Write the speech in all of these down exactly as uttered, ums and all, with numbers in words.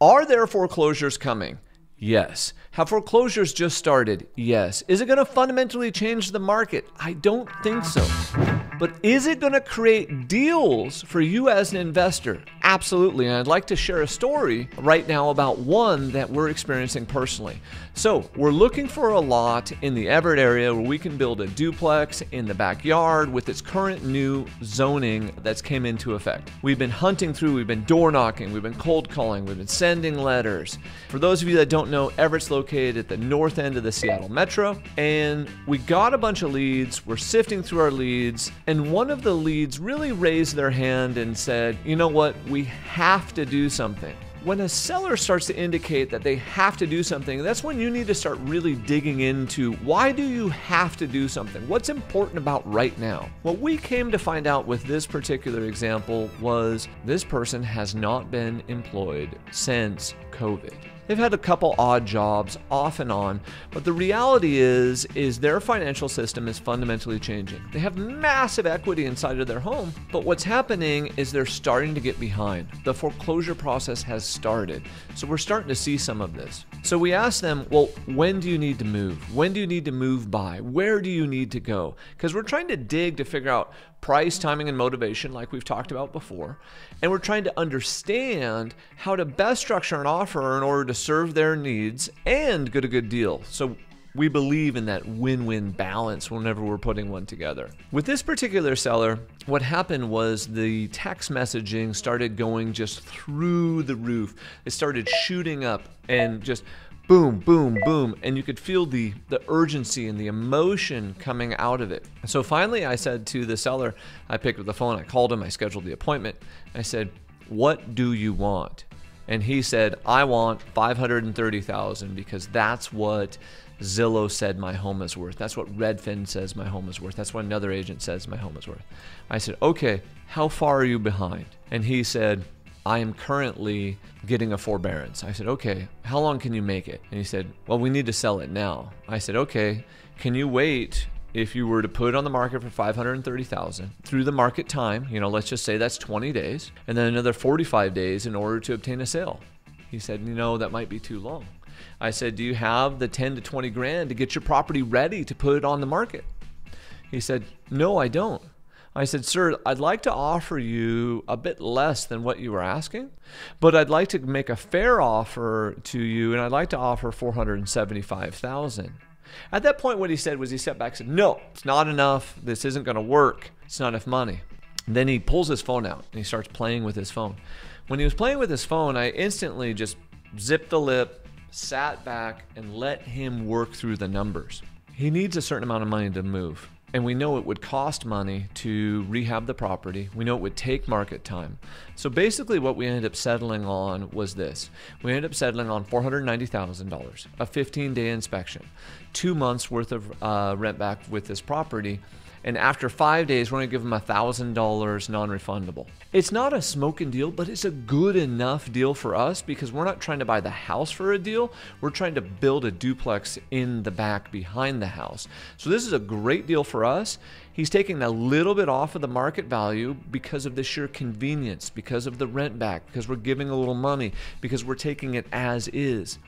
Are there foreclosures coming? Yes. Have foreclosures just started? Yes. Is it going to fundamentally change the market? I don't think so. But is it going to create deals for you as an investor? Absolutely. And I'd like to share a story right now about one that we're experiencing personally. So we're looking for a lot in the Everett area where we can build a duplex in the backyard with its current new zoning that's came into effect. We've been hunting through, we've been door knocking, we've been cold calling, we've been sending letters. For those of you that don't know, Everett's located at the north end of the Seattle Metro, and we got a bunch of leads. We're sifting through our leads, and one of the leads really raised their hand and said, you know what, we have to do something. When a seller starts to indicate that they have to do something, that's when you need to start really digging into, why do you have to do something? What's important about right now? What we came to find out with this particular example was this person has not been employed since COVID. They've had a couple odd jobs off and on, but the reality is, is their financial system is fundamentally changing. They have massive equity inside of their home, but what's happening is they're starting to get behind. The foreclosure process has started. So we're starting to see some of this. So we asked them, well, when do you need to move? When do you need to move by? Where do you need to go? Because we're trying to dig to figure out price, timing, and motivation, like we've talked about before. And we're trying to understand how to best structure an offer in order to serve their needs and get a good deal. So we believe in that win-win balance whenever we're putting one together. With this particular seller, what happened was the text messaging started going just through the roof. It started shooting up and just boom, boom, boom, and you could feel the, the urgency and the emotion coming out of it. So finally I said to the seller, I picked up the phone, I called him, I scheduled the appointment. I said, what do you want? And he said, I want five hundred thirty thousand dollars because that's what Zillow said my home is worth. That's what Redfin says my home is worth. That's what another agent says my home is worth. I said, okay, how far are you behind? And he said, I am currently getting a forbearance. I said, okay, how long can you make it? And he said, well, we need to sell it now. I said, okay, can you wait if you were to put it on the market for five hundred thirty thousand dollars through the market time? You know, let's just say that's twenty days and then another forty-five days in order to obtain a sale. He said, you know, that might be too long. I said, do you have the ten to twenty grand to get your property ready to put it on the market? He said, no, I don't. I said, sir, I'd like to offer you a bit less than what you were asking, but I'd like to make a fair offer to you, and I'd like to offer four hundred seventy-five thousand dollars. At that point, what he said was he stepped back and said, no, it's not enough. This isn't going to work. It's not enough money. And then he pulls his phone out, and he starts playing with his phone. When he was playing with his phone, I instantly just zipped the lip, sat back, and let him work through the numbers. He needs a certain amount of money to move. And we know it would cost money to rehab the property. We know it would take market time. So basically what we ended up settling on was this. We ended up settling on four hundred ninety thousand dollars, a fifteen day inspection, two months worth of uh, rent back with this property. And after five days, we're gonna give them one thousand dollars non-refundable. It's not a smoking deal, but it's a good enough deal for us because we're not trying to buy the house for a deal. We're trying to build a duplex in the back behind the house. So this is a great deal for us. He's taking a little bit off of the market value because of the sheer convenience, because of the rent back, because we're giving a little money, because we're taking it as is.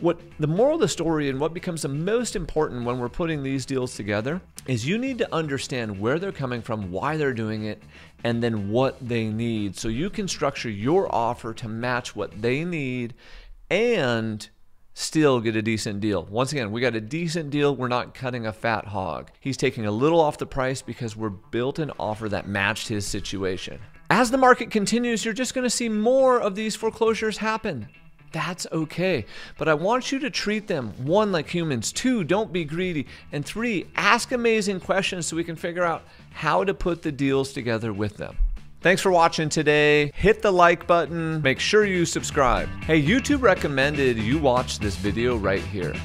What the moral of the story and what becomes the most important when we're putting these deals together is you need to understand where they're coming from, why they're doing it, and then what they need. So you can structure your offer to match what they need and still get a decent deal. Once again, we got a decent deal. We're not cutting a fat hog. He's taking a little off the price because we're built an offer that matched his situation. As the market continues, you're just going to see more of these foreclosures happen. That's okay, but I want you to treat them, one, like humans, two, don't be greedy, and three, ask amazing questions so we can figure out how to put the deals together with them. Thanks for watching today. Hit the like button. Make sure you subscribe. Hey, YouTube recommended you watch this video right here.